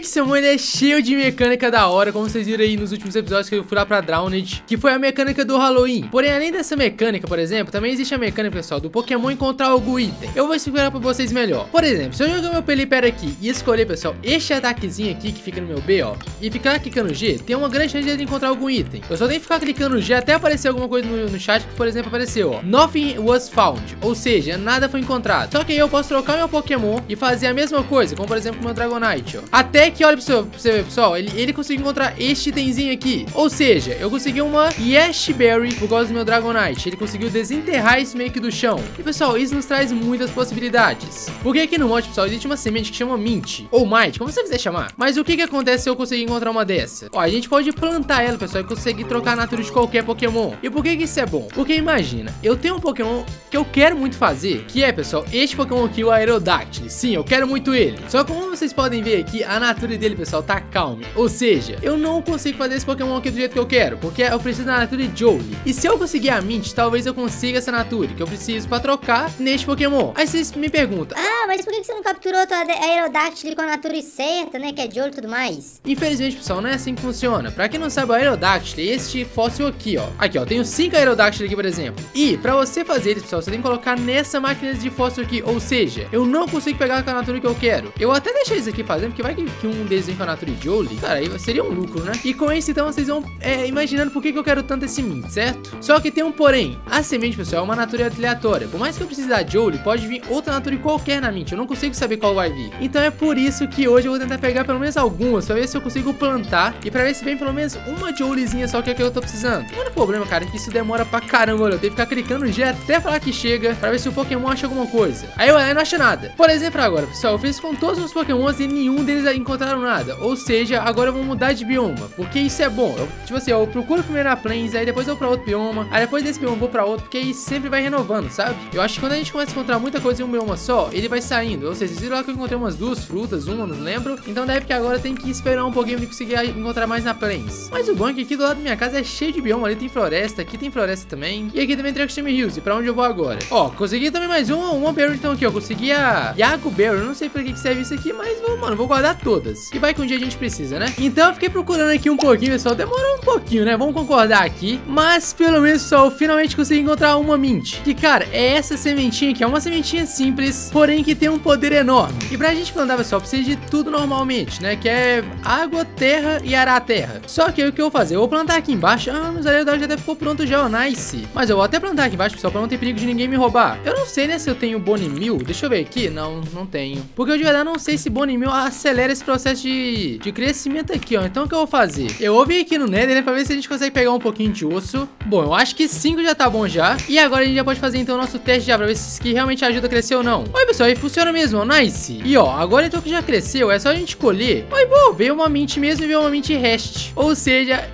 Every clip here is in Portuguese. Medicham, ele é cheio de mecânica da hora, como vocês viram aí nos últimos episódios que eu fui lá pra Dragonite, que foi a mecânica do Halloween. Porém, além dessa mecânica, por exemplo, também existe a mecânica, pessoal, do Pokémon encontrar algum item. Eu vou explicar pra vocês melhor. Por exemplo, se eu jogar meu Pelipper aqui e escolher, pessoal, este ataquezinho aqui que fica no meu B, ó, e ficar clicando G, tem uma grande chance de ele encontrar algum item. Eu só tenho que ficar clicando G até aparecer alguma coisa no chat, que, por exemplo, apareceu, ó, nothing was found, ou seja, nada foi encontrado. Só que aí eu posso trocar meu Pokémon e fazer a mesma coisa, como, por exemplo, meu Dragonite, ó. Até que, olha pra você ver, pessoal, ele conseguiu encontrar este itemzinho aqui. Ou seja, eu consegui uma Yashberry por causa do meu Dragonite. Ele conseguiu desenterrar esse meio que do chão. E, pessoal, isso nos traz muitas possibilidades. Porque aqui no monte, pessoal, existe uma semente que chama Mint, ou Might, como você quiser chamar. Mas o que que acontece se eu conseguir encontrar uma dessa? Ó, a gente pode plantar ela, pessoal, e conseguir trocar a natureza de qualquer Pokémon. E por que que isso é bom? Porque, imagina, eu tenho um Pokémon que eu quero muito fazer, que é, pessoal, este Pokémon aqui, o Aerodactyl. Sim, eu quero muito ele. Só que, como vocês podem ver aqui, a natureza dele, pessoal, tá calma. Ou seja, eu não consigo fazer esse Pokémon aqui do jeito que eu quero, porque eu preciso da natureza Jolly. E se eu conseguir a Mint, talvez eu consiga essa natureza que eu preciso pra trocar neste Pokémon. Aí vocês me perguntam, ah, mas por que você não capturou a Aerodactyl com a natureza certa, né, que é Jolly e tudo mais? Infelizmente, pessoal, não é assim que funciona. Pra quem não sabe, o Aerodactyl é este fóssil aqui, ó. Aqui, ó, tenho 5 Aerodactyl aqui, por exemplo. E pra você fazer isso, pessoal, você tem que colocar nessa máquina de fóssil aqui. Ou seja, eu não consigo pegar com a natureza que eu quero. Eu até deixei isso aqui fazendo, porque vai que um desenho com a natureza Jolly, cara, aí seria um lucro, né? E com isso, então, vocês vão imaginando por que eu quero tanto esse Mint, certo? Só que tem um porém. A semente, pessoal, é uma natureza aleatória. Por mais que eu precise da Jolly, pode vir outra natureza qualquer na Mint. Eu não consigo saber qual vai vir. Então é por isso que hoje eu vou tentar pegar pelo menos algumas, pra ver se eu consigo plantar e pra ver se vem pelo menos uma Jollyzinha só que é que eu tô precisando. Mas o problema, cara, é que isso demora pra caramba, olha. Eu tenho que ficar clicando no G até falar que chega, pra ver se o Pokémon acha alguma coisa. Aí eu não acho nada. Por exemplo, agora, pessoal, eu fiz com todos os Pokémons e nenhum deles encontraram nada. Ou seja, agora eu vou mudar de bioma, porque isso é bom. Eu, tipo assim, eu procuro primeiro a Plains, aí depois eu vou pra outro bioma, aí depois desse bioma eu vou pra outro, porque aí sempre vai renovando, sabe? Eu acho que quando a gente começa a encontrar muita coisa em um bioma só, ele vai saindo. Ou seja, vocês viram lá que eu encontrei umas duas frutas, uma, não lembro. Então deve que agora tem que esperar um pouquinho pra conseguir encontrar mais na Plains. Mas o banco aqui do lado da minha casa é cheio de bioma, ali tem floresta, aqui tem floresta também. E aqui também tem o Extreme Hills, e pra onde eu vou agora? Ó, consegui também mais uma Berry então aqui, ó. Consegui a Yago Berry, eu não sei pra que serve isso aqui, mas vou, mano, vou guardar todas. E vai que um dia a gente precisa, né? Então eu fiquei procurando aqui um pouquinho, pessoal. Demorou um pouquinho, né? Vamos concordar aqui. Mas pelo menos, pessoal, eu finalmente consegui encontrar uma Mint. Que, cara, é essa sementinha aqui. É uma sementinha simples, porém que tem um poder enorme. E pra gente plantar, pessoal, precisa de tudo normalmente, né? Que é água, terra e arar a terra. Só que aí o que eu vou fazer? Eu vou plantar aqui embaixo. Ah, mas a realidade já até ficou pronto já, ó, nice. Mas eu vou até plantar aqui embaixo, pessoal, pra não ter perigo de ninguém me roubar. Eu não sei, né, se eu tenho Bonimil. Deixa eu ver aqui. Não, não tenho. Porque eu de verdade não sei se Bonimil acelera esse processo de crescimento aqui, ó. Então o que eu vou fazer? Eu vou vir aqui no Nether, né, pra ver se a gente consegue pegar um pouquinho de osso. Bom, eu acho que 5 já tá bom já. E agora a gente já pode fazer então o nosso teste já pra ver se isso aqui realmente ajuda a crescer ou não. Olha, pessoal, aí funciona mesmo, ó, nice. E ó, agora então que já cresceu, é só a gente colher. Mas bom, veio uma Mint mesmo e veio uma Mint Rest. Ou seja,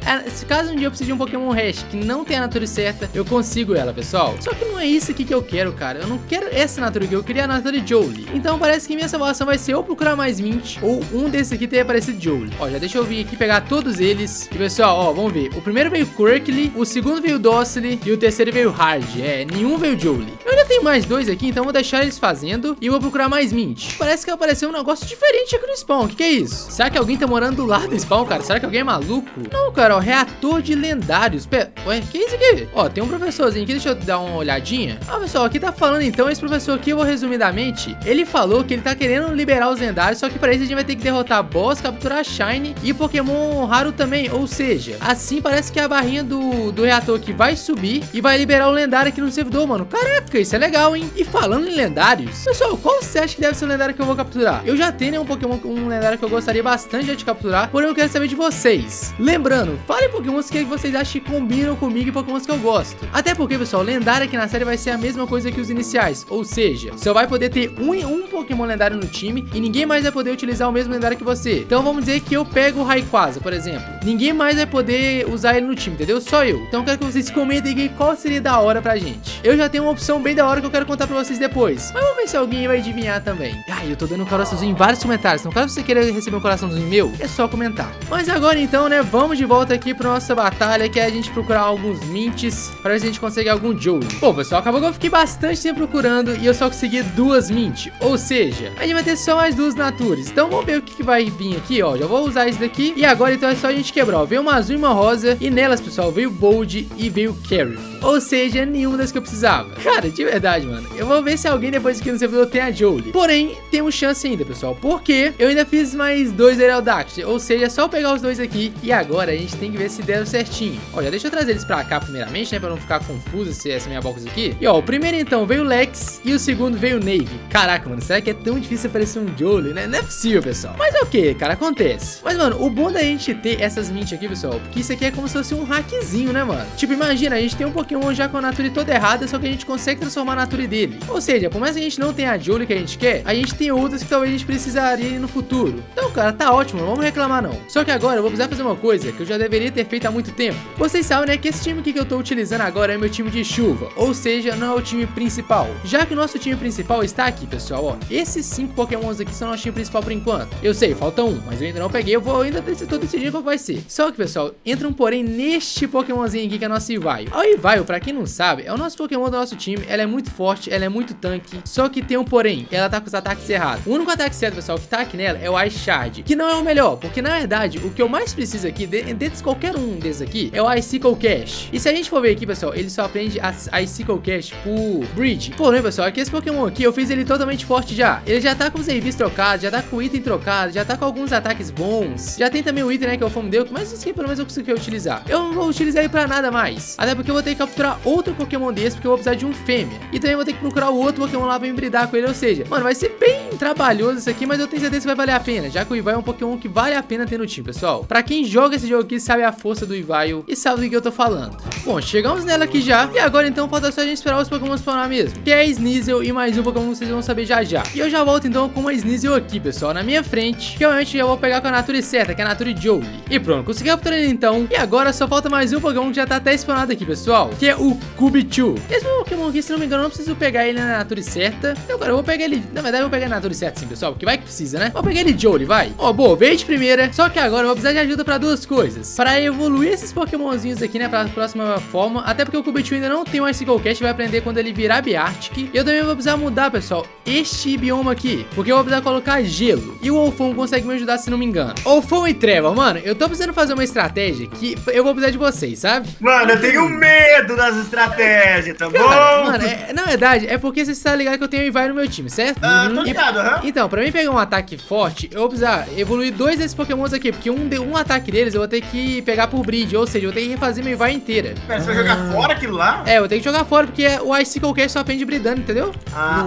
caso um dia eu precise de um Pokémon Rest que não tem a natureza certa, eu consigo ela, pessoal. Só que não é isso aqui que eu quero, cara. Eu não quero essa natureza, eu queria a natureza Jolly. Então parece que minha salvação vai ser ou procurar mais Mint ou um desses aqui ter aparecido Jolly. Ó, já deixa eu vir aqui pegar todos eles. E pessoal, ó, vamos ver. O primeiro veio Quirkly, o segundo veio Docile e o terceiro veio Hard. É, nenhum veio Jolly. Eu ainda tenho mais dois aqui, então vou deixar eles fazendo e vou procurar mais Mint. Parece que apareceu um negócio diferente aqui no spawn. O que é isso? Será que alguém tá morando do lado do spawn, cara? Será que alguém é maluco? Não, cara, ó, reator de lendários. Pera, ué, que é isso aqui? Ó, tem um professorzinho aqui, deixa eu dar uma olhadinha. Ah, pessoal, aqui tá falando então, esse professor aqui, eu vou resumidamente, ele falou que ele tá querendo liberar os lendários, só que pra isso a gente vai ter que derrotar boss, capturar Shiny e Pokémon raro também, ou seja, assim parece que a barrinha do reator aqui vai subir e vai liberar o lendário aqui no servidor, mano. Caraca, isso é legal, hein? E falando em lendários, pessoal, qual você acha que deve ser o lendário que eu vou capturar? Eu já tenho, né, um lendário que eu gostaria bastante de capturar, porém eu quero saber de vocês. Lembrando, falem Pokémons que vocês acham que combinam comigo e Pokémons que eu gosto. Até porque, pessoal, lendário aqui na série vai ser a mesma coisa que os iniciais, ou seja, só vai poder ter um Pokémon lendário no time e ninguém mais vai poder utilizar o mesmo lendário que você. Então vamos dizer que eu pego o Rayquaza, por exemplo. Ninguém mais vai poder usar ele no time, entendeu? Só eu. Então eu quero que vocês comentem aqui qual seria da hora pra gente. Eu já tenho uma opção bem da hora que eu quero contar pra vocês depois. Mas vamos ver se alguém vai adivinhar também. Ai, eu tô dando um coraçãozinho em vários comentários. Então caso você queira receber um coraçãozinho meu, é só comentar. Mas agora então, né, vamos de volta aqui pra nossa batalha, que é a gente procurar alguns Mints pra ver se a gente consegue algum Jolly. Bom, pessoal, acabou que eu fiquei bastante tempo procurando e eu só consegui duas Mint. Ou seja, a gente vai ter só mais duas naturas. Então vamos ver o que que vai vir aqui, ó. Já vou usar isso daqui. E agora, então, é só a gente quebrar, ó. Veio uma azul e uma rosa. E nelas, pessoal, veio Bulge e veio Careful. Ou seja, nenhuma das que eu precisava. Cara, de verdade, mano. Eu vou ver se alguém depois aqui no servidor tem a Jolly. Porém, temos chance ainda, pessoal. Porque eu ainda fiz mais dois Aerodactyl. Ou seja, é só eu pegar os dois aqui. E agora a gente tem que ver se deram certinho. Ó, já deixa eu trazer eles pra cá primeiramente, né? Pra não ficar confuso se essa minha box aqui. E ó, o primeiro então veio o Lex e o segundo veio o Navy. Caraca, mano, será que é tão difícil aparecer um Jolly, né? Não é possível, pessoal. Mas é o que, cara, acontece. Mas, mano, o bom da gente ter essas Mint aqui, pessoal, porque isso aqui é como se fosse um hackzinho, né, mano? Tipo, imagina, a gente tem um Pokémon já com a Nature toda errada, só que a gente consegue transformar a Nature dele. Ou seja, por mais que a gente não tenha a Jolly que a gente quer, a gente tem outras que talvez a gente precisaria no futuro. Então, cara, tá ótimo, não vamos reclamar, não. Só que agora eu vou precisar fazer uma coisa que eu já deveria ter feito há muito tempo. Vocês sabem, né, que esse time aqui que eu tô utilizando agora é meu time de chuva, ou seja, não é o time principal. Já que o nosso time principal está aqui, pessoal, ó, esses 5 Pokémons aqui são nosso time principal por enquanto. Eu sei, falta um, mas eu ainda não peguei, eu vou ainda tô decidindo qual vai ser. Só que, pessoal, entra um porém neste Pokémonzinho aqui que é nosso Yvai. A Yvai, pra quem não sabe, é o nosso Pokémon do nosso time, ela é muito forte, ela é muito tanque, só que tem um porém, ela tá com os ataques errados. O único ataque certo, pessoal, que tá aqui nela é o Ice Shard, que não é o melhor, porque na verdade, o que eu mais preciso aqui, dentre qualquer um desses aqui, é o Icicle Cash. E se a gente for ver aqui, pessoal, ele só aprende a Icicle Cash por Bridge. Porém, pessoal, aqui esse Pokémon aqui, eu fiz ele totalmente forte já. Ele já tá com os EVs trocados, já tá com o item trocado, já tá com alguns ataques bons. Já tem também o item, né, que é o Fome Deu, mas isso aqui pelo menos eu consegui utilizar. Eu não vou utilizar ele pra nada mais. Até porque eu vou ter que capturar outro Pokémon desse, porque eu vou precisar de um fêmea. E também vou ter que procurar o outro Pokémon lá pra me bridar com ele, ou seja, mano, vai ser bem trabalhoso isso aqui, mas eu tenho certeza que vai valer a pena, já que o Yvai é um Pokémon que vale a pena ter no time, pessoal. Pra quem joga esse jogo aqui, sabe a força do Yvai e sabe do que eu tô falando. Bom, chegamos nela aqui já, e agora então falta só a gente esperar os Pokémon spawnar mesmo, que é Sneasel e mais um Pokémon que vocês vão saber já já. E eu já volto então com uma Sneasel aqui, pessoal, na minha frente, que realmente eu vou pegar com a Nature certa, que é a Nature Jolly. E pronto, consegui capturar ele então, e agora só falta mais um Pokémon que já tá até spawnado aqui, pessoal, que é o Kubichu. Esse Pokémon aqui, se não me engano, eu não preciso pegar ele na Nature certa, então agora eu vou pegar ele, na verdade eu vou pegar na Nature certa sim, pessoal, porque vai que precisa, né? Vou pegar ele Jolly, vai. Ó, boa, veio de primeira, só que agora eu vou precisar de ajuda pra duas coisas, pra evoluir esses Pokémonzinhos aqui, né, pra próxima forma, até porque o Kubichu ainda não tem o Icicle Cash, vai aprender quando ele virar Beartic. E eu também vou precisar mudar, pessoal, este bioma aqui, porque eu vou precisar colocar gelo. E o Wolfon consegue me ajudar, se não me engano. Wolfon e Treva, mano, eu tô precisando fazer uma estratégia que eu vou precisar de vocês, sabe? Mano, eu tenho medo das estratégias, tá bom? Mano, na verdade, é porque vocês estão ligados que eu tenho o Yvai no meu time, certo? Ah, tô ligado, aham. Então, pra mim pegar um ataque forte, eu vou precisar evoluir dois desses Pokémons aqui, porque um ataque deles eu vou ter que pegar por Bridge, ou seja, eu vou ter que refazer meu Yvai inteira. Pera, você vai jogar fora aquilo lá? É, eu vou ter que jogar fora, porque o Icicle Cash só aprende bridando, entendeu? Ah,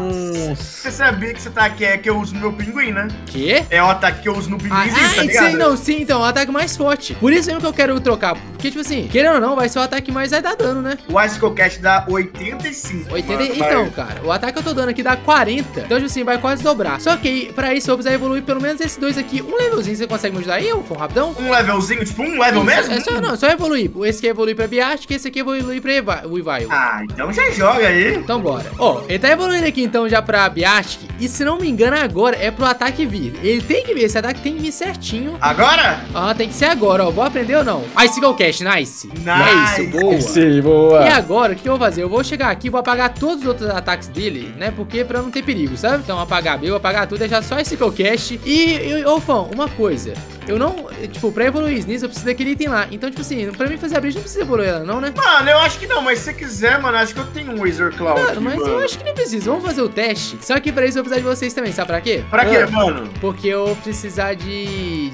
você sabia que você tá aqui, é que eu uso no meu pinguim, né? Quê? É o ataque que eu uso no pinguim, tá ligado? Sim, não, sim, então, é um ataque mais forte. Por isso mesmo que eu quero trocar, porque, tipo assim, querendo ou não, vai ser o ataque que mais vai dar dano, né? O Icicle Cash dá 85. 80, mano, então, vai. Cara, o ataque que eu tô dando aqui dá 40, então, tipo assim, vai quase dobrar. Só que, pra isso, eu vou precisar evoluir pelo menos esses dois aqui. Um levelzinho, você consegue me ajudar aí, Wolfon, rapidão? Um levelzinho? Tipo, um level mesmo? É só, não, só evoluir. Esse aqui é evoluir pra Biaschi, esse aqui é evoluir pra Weavile. Ah, então já joga aí. Então, bora. Ó, ele tá evoluindo aqui, então, já pra Biaschi, e se não me engano, agora é pro ataque vir. Ele tem que vir, esse ataque tem que vir certinho. Agora? Ah, tem que ser agora, ó. Vou aprender ou não? Icicle Cash, nice. É isso, boa. Sim, boa. E agora, o que eu vou fazer? Eu vou chegar aqui, vou apagar todos os outros ataques dele, né? Porque pra não ter perigo, sabe? Então, apagar B, eu apagar tudo, deixar só Icicle Cash. E ô, Fão, uma coisa. Eu não, tipo, pra evoluir Sneasel, eu preciso daquele item lá. Então, tipo assim, pra mim fazer a bridge não precisa evoluir ela, não, né? Mano, eu acho que não, mas se você quiser, mano, acho que eu tenho um Razor Claw. Mano, mas mano, eu acho que não precisa. Vamos fazer o teste. Só que pra isso eu vou precisar de vocês também, sabe pra quê? Pra quê, mano? Porque eu vou precisar de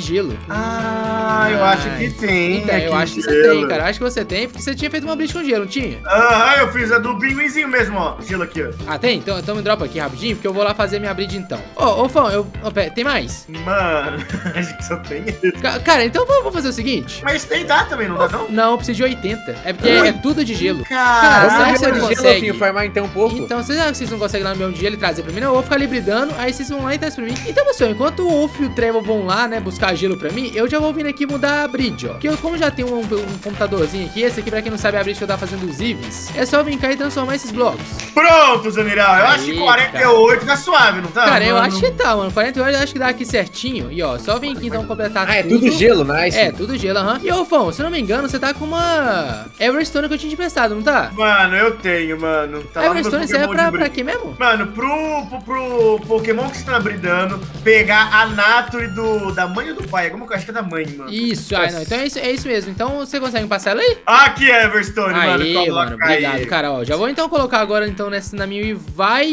gelo. Ah, eu acho que tem. Então, eu acho que você tem, cara. Eu acho que você tem, porque você tinha feito uma bridge com gelo, não tinha? Aham, eu fiz a do pinguinzinho mesmo, ó. Gelo aqui, ó. Ah, tem? Então me dropa aqui rapidinho, porque eu vou lá fazer minha bridge então. Ô, Fão, tem mais? Mano... Acho que só tem isso. Cara, então vamos fazer o seguinte. Mas tem dá também, não dá não? Não, eu preciso de 80. É porque é tudo de gelo. Cara, será que você não consegue farmar então um pouco? Então, será que vocês não conseguem lá no meu dia ele trazer pra mim? Não, eu vou ficar ali bridando, aí vocês vão lá e traz pra mim. Então, pessoal, enquanto o Wolf e o Trevor vão lá, né, buscar gelo pra mim, eu já vou vir aqui mudar a bridge, ó. Porque eu, como já tenho um computadorzinho aqui, esse aqui, pra quem não sabe, a bridge que eu tava fazendo os Ives, é só vir cá e transformar esses blocos. Pronto, Zaniraw. Eu acho que 48 tá suave, não tá? Cara, eu acho que tá, mano. 48 eu acho que dá aqui certinho. E ó, só só vim aqui então completar tudo. Ah, é tudo gelo, nice. É, tudo gelo, aham. E, Rofão, se eu não me engano, você tá com uma Everstone que eu tinha dispensado, não tá? Mano, eu tenho, mano. Tá Everstone serve pra quê mesmo? Mano, pro Pokémon que você tá bridando, pegar a Nature da mãe ou do pai. Como que eu acho que é da mãe, mano? Isso, ah, não. Então é isso mesmo. Então você consegue passar ela aí? Ah, que Everstone, aê, mano. Calma, mano, obrigado, aí, cara. Ó, já vou então colocar agora então nessa na minha Yvai.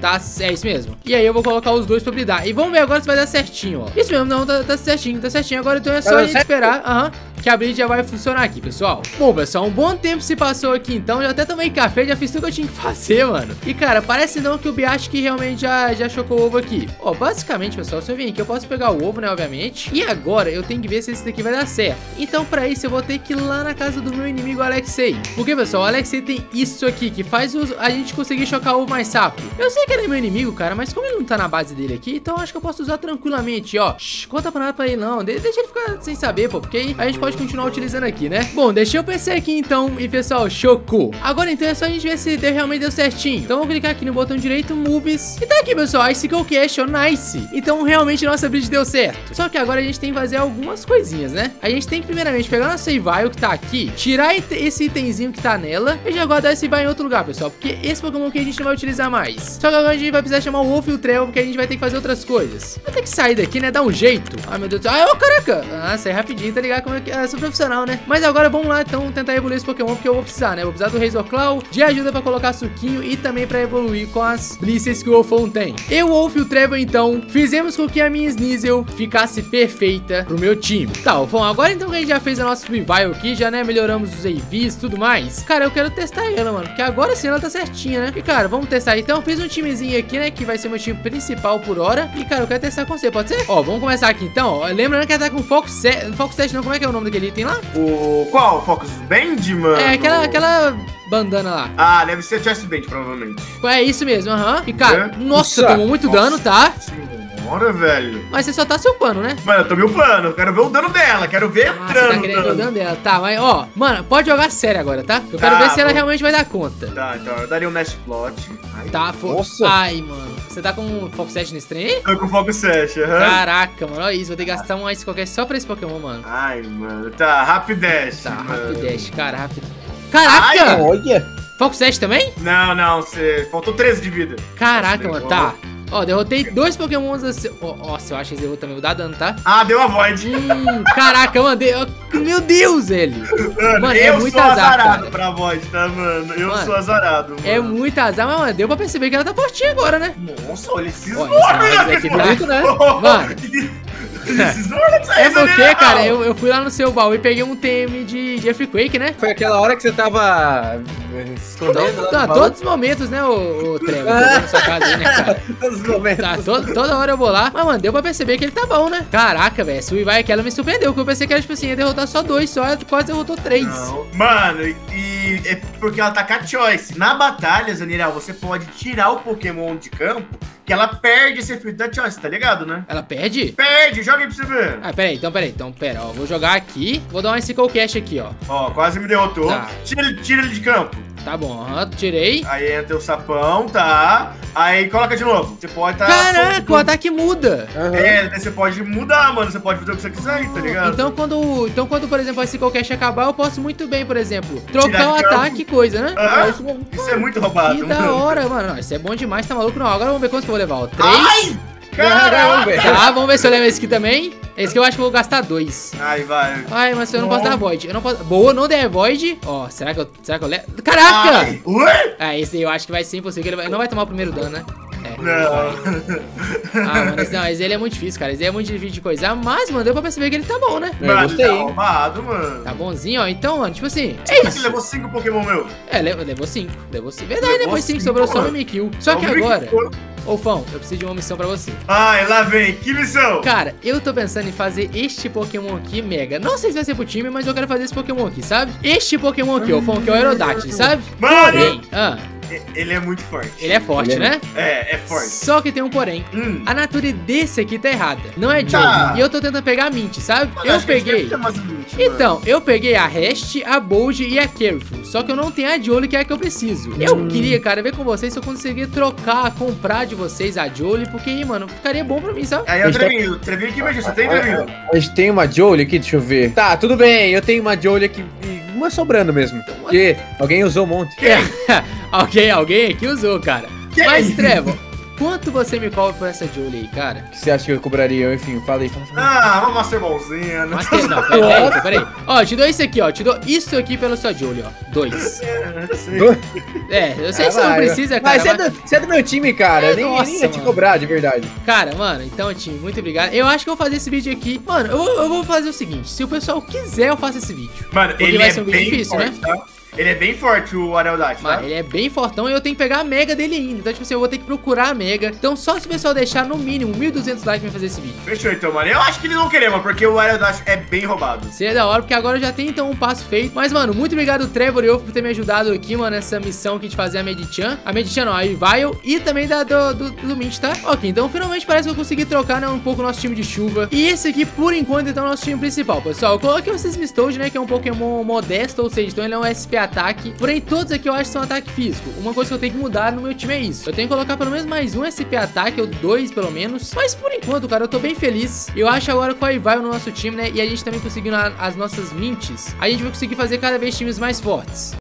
Tá, é isso mesmo. E aí eu vou colocar os dois pra bridar. E vamos ver agora se vai dar certinho, ó. Isso mesmo, não, tá certinho, tá certinho. Agora então é só a gente esperar, que a bridge já vai funcionar aqui, pessoal. Bom, pessoal, um bom tempo se passou aqui, então. Já até tomei café, já fiz tudo que eu tinha que fazer, mano. E, cara, parece não que o Biaschi realmente já chocou o ovo aqui. Ó, basicamente, pessoal, se eu vir aqui, eu posso pegar o ovo, né, obviamente. E agora eu tenho que ver se esse daqui vai dar certo. Então, pra isso, eu vou ter que ir lá na casa do meu inimigo, Alexei. Porque, pessoal, o Alexei tem isso aqui, que faz a gente conseguir chocar o ovo mais rápido. Eu sei que ele é meu inimigo, cara, mas como ele não tá na base dele aqui, então acho que eu posso usar tranquilamente, ó. Shhh, conta pra nada pra ele, não. Deixa ele ficar sem saber, pô, porque aí a gente pode continuar utilizando aqui, né? Bom, deixei o PC aqui então. E, pessoal, chocou. Agora então é só a gente ver se realmente deu certinho. Então vou clicar aqui no botão direito, moves. E tá aqui, pessoal, Icicle Cash, ó, nice. Então realmente nossa bridge deu certo. Só que agora a gente tem que fazer algumas coisinhas, né? A gente tem que primeiramente pegar nossa Yvai, que tá aqui, tirar esse itemzinho que tá nela e já guardar esse Yvai em outro lugar, pessoal, porque esse Pokémon aqui a gente não vai utilizar mais. Só que agora a gente vai precisar chamar o Wolf e o Trevor, porque a gente vai ter que fazer outras coisas. Vai ter que sair daqui, né? Dar um jeito. Ai, meu Deus do céu. Ai, ô, caraca. Ah, sai rapidinho, tá ligado? Como é que eu sou profissional, né? Mas agora vamos lá, então, tentar evoluir esse Pokémon, porque eu vou precisar, né? Vou precisar do Razor Claw, de ajuda pra colocar suquinho e também pra evoluir com as blissas que o Wolfon tem. Eu, Wolf e o Trevor, então, fizemos com que a minha Sneasel ficasse perfeita pro meu time. Tá, Wolfon, agora então que a gente já fez a nossa Weavile aqui, já, né, melhoramos os EVs e tudo mais. Cara, eu quero testar ela, mano, porque agora sim ela tá certinha, né? E, cara, vamos testar. Então, fiz um timezinho aqui, né, que vai ser meu time principal por hora. E, cara, eu quero testar com você, pode ser? Ó, vamos começar aqui, então. Ó, lembrando que ela tá com Focus 7. Focus 7 não, como é que é o nome daquele item lá? O... Qual? Focus Band, mano? É, aquela bandana lá. Ah, deve ser Chess Band, provavelmente. É isso mesmo, aham. E, cara, nossa, tomou muito dano, tá? Sim. Bora, velho. Mas você só tá seu pano, né? Mano, eu tomei o pano. Quero ver o dano dela. Quero ver entrando. Você tá querendo ver o dano dela. Tá, mas ó. Mano, pode jogar sério agora, tá? Eu quero ver se ela realmente vai dar conta. Tá, então eu daria um Nash Plot. Ai, tá, nossa. Ai, mano. Você tá com o Focus 7 nesse trem aí? Tô com o Focus 7, aham. Caraca, mano. Olha isso. Vou ter que gastar um Ice qualquer só pra esse Pokémon, mano. Ai, mano. Tá, Rapidash. Tá, Rapidash, cara. Caraca! Ai, olha. Focus 7 também? Não. Você faltou 13 de vida. Caraca, mano. Tá. Ó, derrotei dois Pokémons assim. Ó, nossa, eu acho que eles derrotam também. Vou dar dano, tá? Ah, deu a void. Caraca, mano. Meu Deus, velho. Mano, eu é muito sou azar, azarado cara. Pra void, tá, mano? Eu sou azarado, mano. É muito azar, mas, mano, deu pra perceber que ela tá fortinha agora, né? Nossa, olha esses bonito, né? Mano. É porque, cara, eu fui lá no seu baú e peguei um TM de Earthquake, né? Foi aquela hora que você tava escondendo. Tá, todos os momentos, né, o Trevor? Na sua casa aí, né, cara? Todos os momentos. Tá, toda hora eu vou lá. Mas, mano, deu pra perceber que ele tá bom, né? Caraca, velho. Se o Yvai aquela me surpreendeu, porque eu pensei que era, tipo assim, ia derrotar só dois, só quase derrotou três. Não. Mano, e é porque ela tá com a Choice. Na batalha, Zaniraw, você pode tirar o Pokémon de campo, que ela perde esse efeito da Choice, tá ligado, né? Ela perde? Perde, joga aí pra você ver. Ah, pera, ó, vou jogar aqui, vou dar um Icicle Cash aqui, ó. Ó, quase me derrotou. Tá. Tira ele de campo. Tá bom, tirei. Aí entra o sapão, tá. Aí coloca de novo. Você pode tá... Caraca, o ataque muda. Uhum. É, você pode mudar, mano. Você pode fazer o que você quiser aí, tá ligado? Então quando, por exemplo, a Icicle Cash acabar, eu posso muito bem, por exemplo, trocar o ataque e coisa, né? Ah, isso é muito roubado. Que da hora, mano. Não, isso é bom demais, tá maluco? Não, agora vamos ver quantos que eu vou levar, ó. 3... Caramba! Tá, vamos ver se eu levo esse aqui também. Esse que eu acho que eu vou gastar 2. Ai, vai. Ai, mas eu não posso dar void. Eu não posso... Boa, não der void. Ó, será que eu levo? Caraca! Ai. Ué? Ah, esse aí eu acho que vai ser impossível. Ele não vai tomar o primeiro dano, né? É, não. Ah, mano, esse ele é muito difícil, cara. Esse aí é muito difícil de coisar. Mas, mano, deu pra perceber que ele tá bom, né? Mano, eu gostei, tá roubado, mano. Tá bonzinho, ó. Então, mano, tipo assim. É isso. Levou 5 Pokémon meu. É, levou 5. Levou 5. Verdade, depois 5 sobrou só o Mimikyu. Só que agora. Ô, Fão, eu preciso de uma missão pra você. Ai, lá vem. Que missão? Cara, eu tô pensando em fazer este Pokémon aqui, Mega. Não sei se vai ser pro time, mas eu quero fazer esse Pokémon aqui, sabe? Este Pokémon aqui, ô, Fão, que é o Aerodactyl, sabe? Mano! Porém, ele é muito forte. Ele é forte, né? É forte. Só que tem um porém. A natureza desse aqui tá errada. Não é Jolly. E eu tô tentando pegar a Mint, sabe? Mano, eu peguei... última. Então, eu peguei a Rest, a Bulge e a Careful. Só que eu não tenho a Jolly, que é a que eu preciso. Eu queria, cara, ver com vocês se eu conseguir trocar, comprar de vocês a Jolly, porque, mano, ficaria bom pra mim, sabe? Aí é o Trevinho. Trevinho aqui, mas você tem Trevinho? A gente tem uma Jolly aqui, deixa eu ver. Tá, tudo bem, eu tenho uma Jolly aqui, uma sobrando mesmo. Porque alguém usou um monte. Alguém aqui usou, cara. Quem? Mas, Trevo, quanto você me cobra por essa Jolly aí, cara? O que você acha que eu cobraria? Enfim, fala aí. Ah, uma Master Ballzinha. Não, peraí. Ó, te dou isso aqui, ó. Te dou isso aqui pela sua Jolly, ó. 2. Eu sei que você não precisa, cara. Mas você é do meu time, cara. Eu nem ia te cobrar, de verdade. Cara, mano, então, time, muito obrigado. Eu acho que eu vou fazer esse vídeo aqui. Mano, eu vou fazer o seguinte. Se o pessoal quiser, eu faço esse vídeo. Mano, ele vai ser um vídeo difícil, né? Ele é bem forte, o Aerodactyl, né? Ele é bem fortão e eu tenho que pegar a Mega dele ainda. Então, tipo assim, eu vou ter que procurar a Mega. Então, só se o pessoal deixar no mínimo 1.200 likes pra fazer esse vídeo. Fechou, então, mano. Eu acho que eles vão querer, mano, porque o Aerodactyl é bem roubado. Seria da hora, porque agora eu já tenho, então, um passo feito. Mas, mano, muito obrigado, Trevor e eu, por ter me ajudado aqui, mano, nessa missão aqui de fazer a Medicham. A Medicham, não, a Weavile e também do Mint, tá? Ok, então, finalmente parece que eu consegui trocar, né, um pouco o nosso time de chuva. E esse aqui, por enquanto, então, é o nosso time principal, pessoal. Eu coloquei o Sismistode, né, que é um Pokémon modesto, ou seja, então ele é um SP ataque, porém todos aqui eu acho que são ataque físico. Uma coisa que eu tenho que mudar no meu time é isso. Eu tenho que colocar pelo menos mais um SP ataque, ou 2 pelo menos. Mas por enquanto, cara, eu tô bem feliz. Eu acho agora com a Yvai no nosso time, né? E a gente também conseguindo as nossas mints, a gente vai conseguir fazer cada vez times mais fortes.